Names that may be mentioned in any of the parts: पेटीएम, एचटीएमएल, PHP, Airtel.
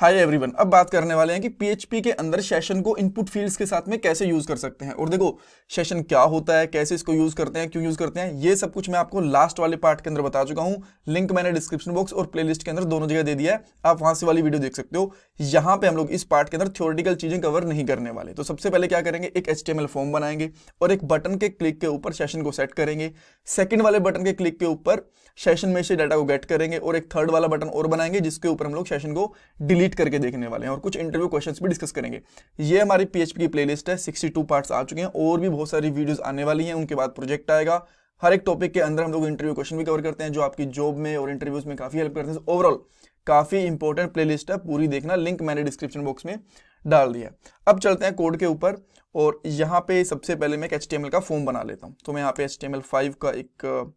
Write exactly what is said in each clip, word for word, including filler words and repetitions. Hi everyone, अब बात करने वाले हैं कि पीएचपी के अंदर सेशन को इनपुट फील्ड्स के साथ में कैसे यूज कर सकते हैं। और देखो सेशन क्या होता है, कैसे इसको यूज करते हैं, क्यों यूज करते हैं, ये सब कुछ मैं आपको लास्ट वाले पार्ट के अंदर बता चुका हूं। लिंक मैंने डिस्क्रिप्शन बॉक्स और प्लेलिस्ट के अंदर दोनों जगह दे दिया है, आप वहां से वाली वीडियो देख सकते हो। यहाँ पे हम लोग इस पार्ट के अंदर थ्योरेटिकल चीजें कवर नहीं करने वाले। तो सबसे पहले क्या करेंगे, एक एचटीएमएल फॉर्म बनाएंगे और एक बटन के क्लिक के ऊपर सेशन को सेट करेंगे। सेकेंड वाले बटन के क्लिक के ऊपर सेशन में से डाटा को गेट करेंगे और एक थर्ड वाला बटन और बनाएंगे जिसके ऊपर हम लोग सेशन को डिलीट करके देखने वाले हैं और कुछ इंटरव्यू क्वेश्चंस भी डिस्कस करेंगे। ये हमारी पीएचपी की प्लेलिस्ट है, बासठ पार्ट्स आ चुके हैं और भी बहुत सारी वीडियोस आने वाली हैं। उनके बाद प्रोजेक्ट आएगा, हर एक टॉपिक के अंदर हम लोग इंटरव्यू क्वेश्चन भी कवर करते हैं जो आपकी जॉब में और इंटरव्यूज में काफी हेल्प करते हैं। ओवरऑल काफी इंपॉर्टेंट प्लेलिस्ट है, पूरी देखना, लिंक मैंने डिस्क्रिप्शन बॉक्स में डाल दिया। अब चलते हैं कोड के ऊपर और यहाँ पे सबसे पहले मैं एक एचटीएमएल का फॉर्म बना लेता हूँ। तो मैं यहाँ पे एचटीएमएल फाइव का एक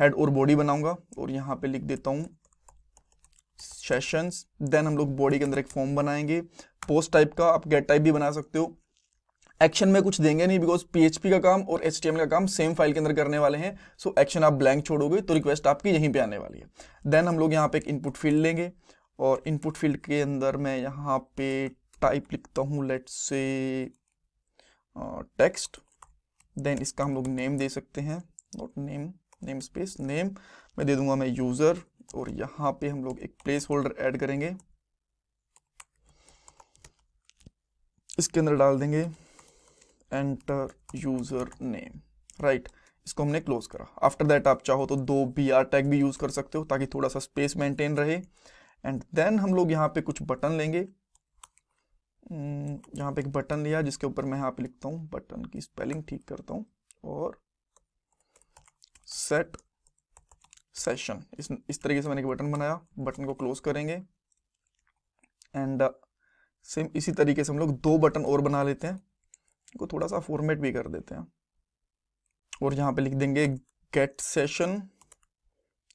हेड और बॉडी बनाऊंगा और यहाँ पे लिख देता हूँ सेशंस। देन हम लोग बॉडी के अंदर एक फॉर्म बनाएंगे पोस्ट टाइप का, आप गेट टाइप भी बना सकते हो। एक्शन में कुछ देंगे नहीं बिकॉज पीएचपी का काम और एचटीएमएल का काम सेम फाइल के अंदर करने वाले हैं। सो एक्शन आप ब्लैंक छोड़ोगे तो रिक्वेस्ट आपकी यहीं पे आने वाली है। देन हम लोग यहाँ पे एक इनपुट फील्ड लेंगे और इनपुट फील्ड के अंदर मैं यहाँ पे टाइप लिखता हूँ लेट्स से टेक्स्ट। देन इसका हम लोग नेम दे सकते हैं, not name, name space, name मैं दे दूंगा मैं यूजर और यहाँ पे हम लोग एक प्लेस होल्डर ऐड करेंगे, इसके अंदर डाल देंगे एंटर यूजर नेम, राइट। इसको हमने क्लोज करा। आफ्टर दैट आप चाहो तो दो बी आर टैग भी यूज कर सकते हो ताकि थोड़ा सा स्पेस मेंटेन रहे। एंड देन हम लोग यहाँ पे कुछ बटन लेंगे, यहाँ पे एक बटन लिया जिसके ऊपर मैं यहाँ पे लिखता हूँ, बटन की स्पेलिंग ठीक करता हूँ और सेट सेशन, इस इस तरीके से मैंने एक बटन बनाया। बटन को क्लोज करेंगे एंड सेम इसी तरीके से हम लोग दो बटन और बना लेते हैं, इनको थोड़ा सा फॉर्मेट भी कर देते हैं और यहाँ पे लिख देंगे गेट सेशन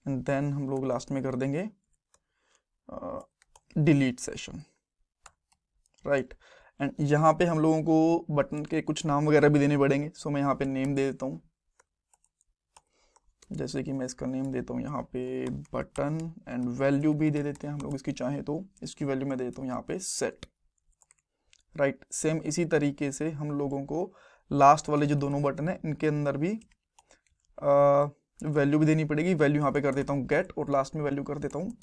एंड देन हम लोग लास्ट में कर देंगे डिलीट सेशन, राइट। एंड यहाँ पे हम लोगों को बटन के कुछ नाम वगैरह भी देने पड़ेंगे। सो so, मैं यहाँ पे नेम दे देता हूँ, जैसे कि मैं इसका नेम देता हूँ यहाँ पे बटन एंड वैल्यू भी दे देते हैं हम लोग इसकी, चाहे तो इसकी वैल्यू मैं दे देता हूँ यहाँ पे सेट, राइट। सेम इसी तरीके से हम लोगों को लास्ट वाले जो दोनों बटन हैं इनके अंदर भी आ, वैल्यू भी देनी पड़ेगी। वैल्यू यहाँ पे कर देता हूँ गेट और लास्ट में वैल्यू कर देता हूँ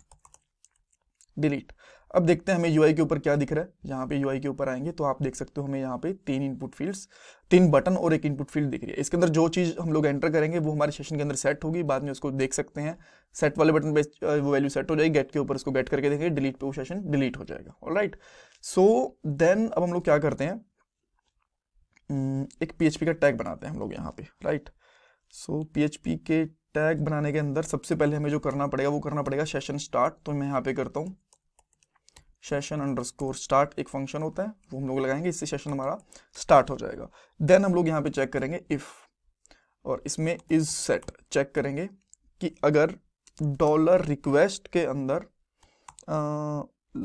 डिलीट। अब देखते हैं हमें यूआई के ऊपर क्या दिख रहा है। यहाँ पे यूआई के ऊपर आएंगे तो आप देख सकते हो हमें यहाँ पे तीन इनपुट फील्ड्स, तीन बटन और एक इनपुट फील्ड दिख रही है। इसके अंदर जो चीज हम लोग एंटर करेंगे वो हमारे सेशन के अंदर सेट होगी, बाद में उसको देख सकते हैं। सेट वाले बटन पे वो वैल्यू सेट हो जाएगी, गेट के ऊपर उसको गेट करके देखेंगे, डिलीट पे वो सेशन डिलीट हो जाएगा, ऑलराइट। सो देन अब हम लोग क्या करते हैं, एक पीएचपी का टैग बनाते हैं हम लोग यहाँ पे, राइट। सो पीएचपी के टैग बनाने के अंदर सबसे पहले हमें जो करना पड़ेगा वो करना पड़ेगा सेशन स्टार्ट। तो मैं यहाँ पे करता हूँ सेशन अंडरस्कोर स्टार्ट, एक फंक्शन होता है वो हम लोग लगाएंगे, इससे सेशन हमारा स्टार्ट हो जाएगा। देन हम लोग यहाँ पे चेक करेंगे इफ और इसमें इज सेट चेक करेंगे कि अगर डॉलर रिक्वेस्ट के अंदर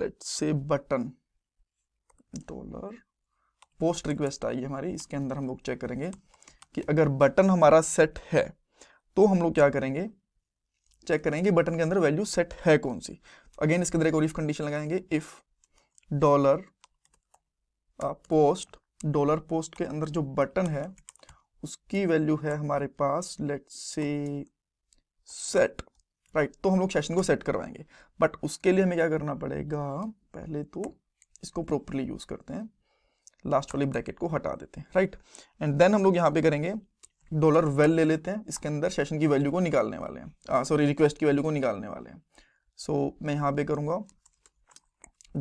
let's say button dollar post request आई है हमारी, इसके अंदर हम लोग चेक करेंगे कि अगर बटन हमारा सेट है तो हम लोग क्या करेंगे, चेक करेंगे बटन के अंदर वैल्यू सेट है कौन सी। अगेन इसके अंदर एक और इफ कंडीशन लगाएंगे, if dollar post, dollar post के अंदर जो बटन है उसकी वैल्यू है हमारे पास लेट्स से सेट, राइट। तो हम लोग सेशन को सेट करवाएंगे, बट उसके लिए हमें क्या करना पड़ेगा, पहले तो इसको प्रॉपरली यूज करते हैं, लास्ट वाली ब्रैकेट को हटा देते हैं, राइट। एंड देन हम लोग यहाँ पे करेंगे डॉलर वेल ले लेते हैं, इसके अंदर सेशन की वैल्यू को निकालने वाले हैं, सॉरी रिक्वेस्ट की वैल्यू को निकालने वाले हैं। सो so, मैं यहाँ पे करूँगा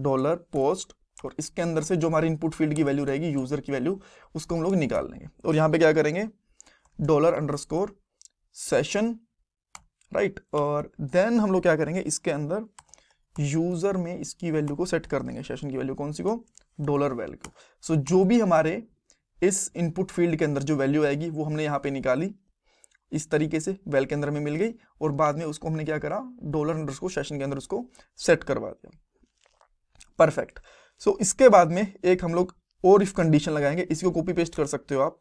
डॉलर पोस्ट और इसके अंदर से जो हमारी इनपुट फील्ड की वैल्यू रहेगी, यूजर की वैल्यू, उसको हम लोग निकाल लेंगे। और यहाँ पे क्या करेंगे डॉलर अंडरस्कोर सेशन, राइट। और देन हम लोग क्या करेंगे इसके अंदर यूजर में इसकी वैल्यू को सेट कर देंगे, सेशन की वैल्यू कौन सी को, डॉलर वेल को। सो so, जो भी हमारे इस इनपुट फील्ड के अंदर जो वैल्यू आएगी वो हमने यहाँ पे निकाली, इस तरीके से वेल के अंदर में मिल गई और बाद में उसको हमने क्या करा डॉलर अंडरस्कोर सेशन के अंदर उसको सेट करवा दिया, परफेक्ट। सो so, इसके बाद में एक हम लोग और इफ कंडीशन लगाएंगे, इसको कॉपी पेस्ट कर सकते हो आप।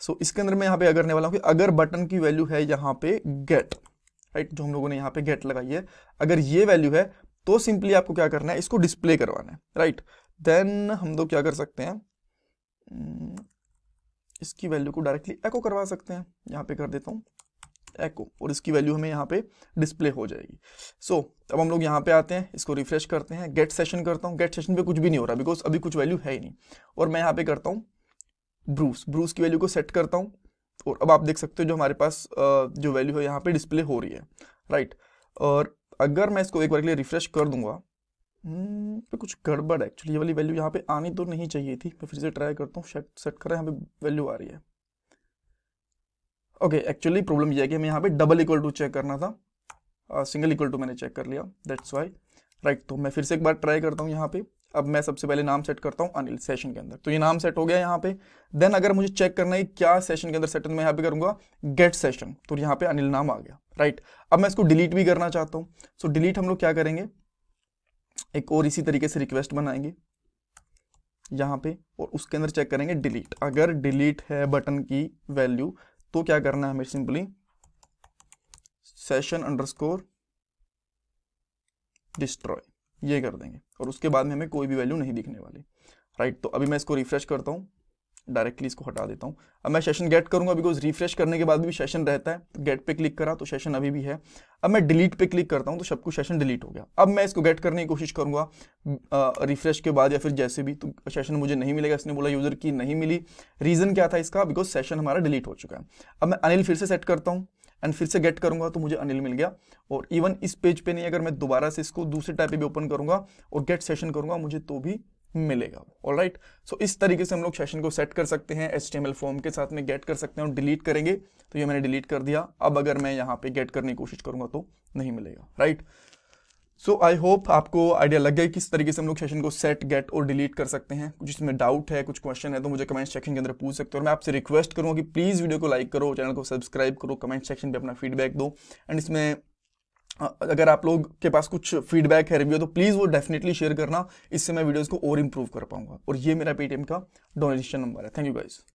सो so, इसके अंदर मैं यहाँ पे क्या करने वाला हूँ कि अगर बटन की वैल्यू है यहाँ पे गेट, राइट, जो हम लोगों ने यहाँ पे गेट लगाई है, अगर ये वैल्यू है तो सिंपली आपको क्या करना है, इसको डिस्प्ले करवाना है, राइट। देन हम लोग क्या कर सकते हैं, इसकी वैल्यू को डायरेक्टली एको करवा सकते हैं। यहाँ पे कर देता हूँ एको, और इसकी वैल्यू हमें यहाँ पे डिस्प्ले हो जाएगी। सो so, अब हम लोग यहाँ पे आते हैं, इसको रिफ्रेश करते हैं, गेट सेशन करता हूँ। गेट सेशन पे कुछ भी नहीं हो रहा बिकॉज अभी कुछ वैल्यू है ही नहीं। और मैं यहाँ पे करता हूँ ब्रूस, ब्रूस की वैल्यू को सेट करता हूँ, और अब आप देख सकते हो जो हमारे पास जो वैल्यू है यहाँ पे डिस्प्ले हो रही है, राइट। और अगर मैं इसको एक बार के लिए रिफ्रेश कर दूंगा, पे कुछ गड़बड़ है एक्चुअली, ये वाली वैल्यू यहाँ पे आनी तो नहीं चाहिए थी। मैं फिर से ट्राई करता हूँ, सेट सेट कर रहा है, यहाँ पे वैल्यू आ रही है। ओके, एक्चुअली प्रॉब्लम ये है कि हमें यहाँ पे डबल इक्वल टू चेक करना था, सिंगल इक्वल टू मैंने चेक कर लिया, दैट्स वाई, राइट। तो मैं फिर से एक बार ट्राई करता हूँ यहाँ पे। अब मैं सबसे पहले नाम सेट करता हूँ अनिल सेशन के अंदर, तो ये नाम सेट हो गया यहाँ पे। देन अगर मुझे चेक करना है क्या सेशन के अंदर सेट, मैं यहाँ पे करूँगा गेट सेशन, तो यहाँ पे अनिल नाम आ गया, राइट। अब मैं इसको डिलीट भी करना चाहता हूँ, सो डिलीट हम लोग क्या करेंगे, एक और इसी तरीके से रिक्वेस्ट बनाएंगे यहाँ पे, और उसके अंदर चेक करेंगे डिलीट। अगर डिलीट है बटन की वैल्यू तो क्या करना है हमें, सिंपली सेशन अंडरस्कोर डिस्ट्रॉय ये कर देंगे, और उसके बाद में हमें कोई भी वैल्यू नहीं दिखने वाली, राइट। तो अभी मैं इसको रिफ्रेश करता हूँ, डायरेक्टली इसको हटा देता हूँ। अब मैं सेशन गेट करूँगा बिकॉज रिफ्रेश करने के बाद भी सेशन रहता है। तो गेट पे क्लिक करा तो सेशन अभी भी है। अब मैं डिलीट पे क्लिक करता हूँ तो सब कुछ सेशन डिलीट हो गया। अब मैं इसको गेट करने की कोशिश करूँगा रिफ्रेश के बाद या फिर जैसे भी, तो सेशन मुझे नहीं मिलेगा। इसने बोला यूज़र की नहीं मिली, रीज़न क्या था इसका, बिकॉज सेशन हमारा डिलीट हो चुका है। अब मैं अनिल फिर से सेट करता हूँ एंड फिर से गेट करूंगा तो मुझे अनिल मिल गया। और इवन इस पेज पे नहीं, अगर मैं दोबारा से इसको दूसरे टैब पे भी ओपन करूंगा और गेट सेशन करूंगा मुझे तो भी मिलेगा। ऑलराइट, सो इस तरीके से हम लोग सेशन को सेट कर सकते हैं, एचटीएमएल फॉर्म के साथ में गेट कर सकते हैं। और डिलीट करेंगे तो ये मैंने डिलीट कर दिया। अब अगर मैं यहाँ पे गेट करने की कोशिश करूंगा तो नहीं मिलेगा, राइट। सो आई होप आपको आइडिया लग गया किस तरीके से हम लोग सेशन को सेट, गेट और डिलीट कर सकते हैं। कुछ इसमें डाउट है, कुछ क्वेश्चन है तो मुझे कमेंट सेक्शन के अंदर पूछ सकते हो। और मैं आपसे रिक्वेस्ट करूँगा कि प्लीज़ वीडियो को लाइक करो, चैनल को सब्सक्राइब करो, कमेंट सेक्शन पे अपना फीडबैक दो। एंड इसमें अगर आप लोग के पास कुछ फीडबैक है, रिव्यू, तो प्लीज़ वो डेफिनेटली शेयर करना, इससे मैं वीडियोज़ को और इम्प्रूव कर पाऊँगा। और ये मेरा पेटीएम का डोनेशन नंबर है। Thank you guys.